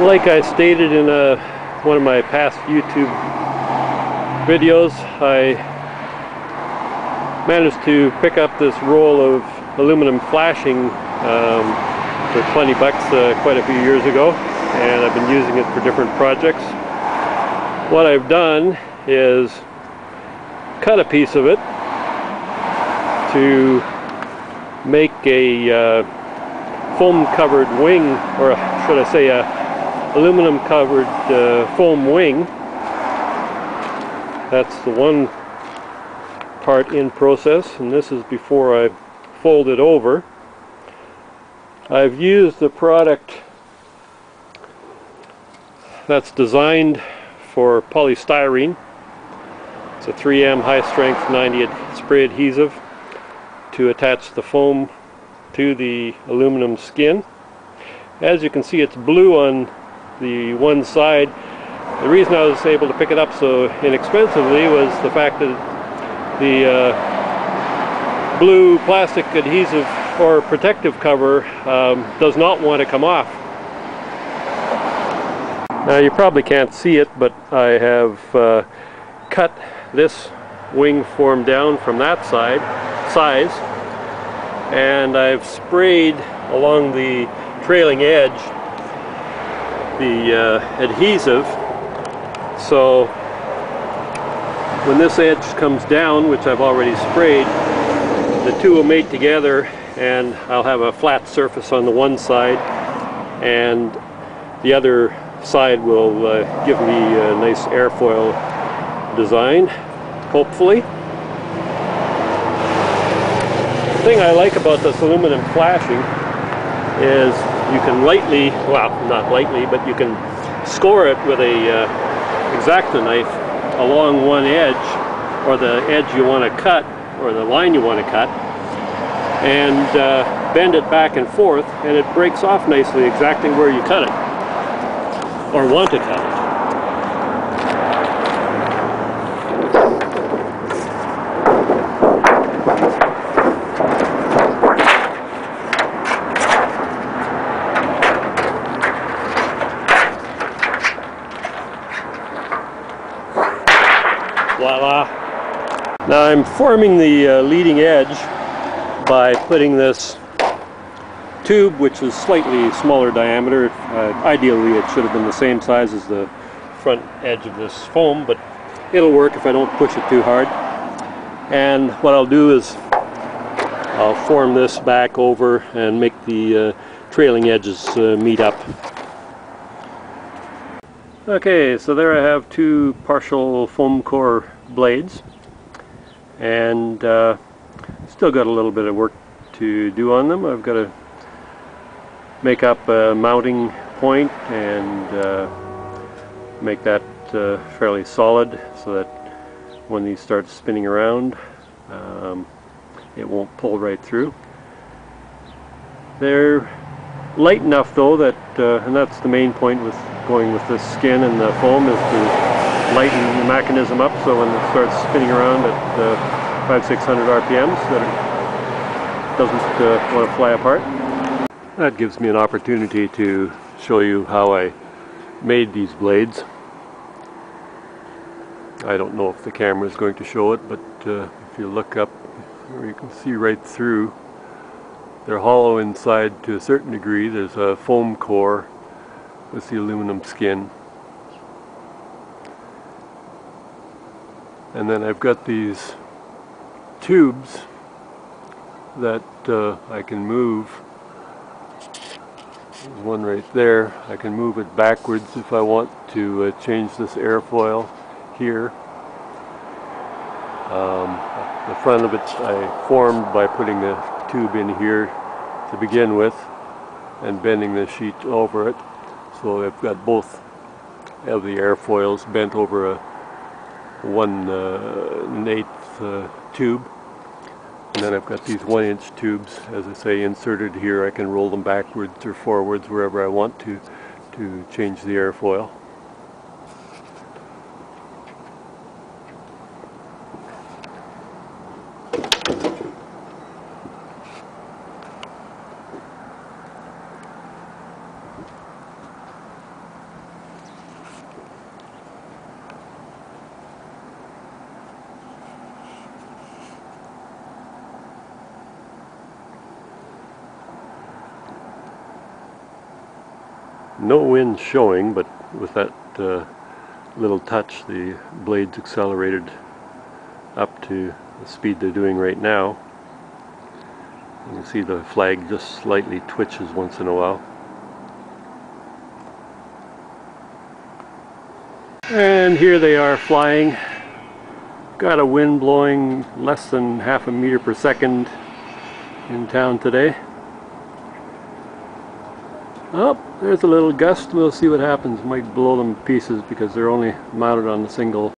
like I stated in one of my past YouTube videos, I managed to pick up this roll of aluminum flashing for 20 bucks quite a few years ago, and I've been using it for different projects. What I've done is cut a piece of it to make a foam covered wing, or should I say a aluminum covered foam wing. That's the one part in process, and this is before I fold it over. I've used the product that's designed for polystyrene. It's a 3M high strength 90 spray adhesive to attach the foam to the aluminum skin. As you can see, it's blue on the one side. The reason I was able to pick it up so inexpensively was the fact that the blue plastic adhesive or protective cover does not want to come off. Now, you probably can't see it, but I have cut this wing form down from that size, and I've sprayed along the trailing edge the adhesive, so when this edge comes down, which I've already sprayed, the two will mate together and I'll have a flat surface on the one side, and the other side will give me a nice airfoil design, hopefully. The thing I like about this aluminum flashing is you can lightly, well, not lightly, but you can score it with a Xacto knife along one edge, or the edge you want to cut, or the line you want to cut, and bend it back and forth, and it breaks off nicely exactly where you cut it, or want to cut it. Voila. Now I'm forming the leading edge by putting this tube, which is slightly smaller diameter. Ideally it should have been the same size as the front edge of this foam, but it'll work if I don't push it too hard. And what I'll do is I'll form this back over and make the trailing edges meet up. Okay, so there I have two partial foam core blades, and still got a little bit of work to do on them. I've got to make up a mounting point and make that fairly solid so that when these start spinning around, it won't pull right through. They're light enough though that, and that's the main point with going with this skin and the foam, is to lighten the mechanism up so when it starts spinning around at 500-600 RPMs that it doesn't want to fly apart. That gives me an opportunity to show you how I made these blades. I don't know if the camera is going to show it, but if you look up, you can see right through. They're hollow inside to a certain degree. There's a foam core with the aluminum skin. And then I've got these tubes that I can move. There's one right there. I can move it backwards if I want to change this airfoil here. The front of it I formed by putting the tube in here to begin with and bending the sheet over it. So I've got both of the airfoils bent over a 1/8 tube. And then I've got these 1-inch tubes, as I say, inserted here. I can roll them backwards or forwards wherever I want to change the airfoil. No wind showing, but with that little touch the blades accelerated up to the speed they're doing right now. You can see the flag just slightly twitches once in a while. And here they are flying. Got a wind blowing less than 0.5 meters per second in town today. Oh, there's a little gust. We'll see what happens. Might blow them to pieces because they're only mounted on a single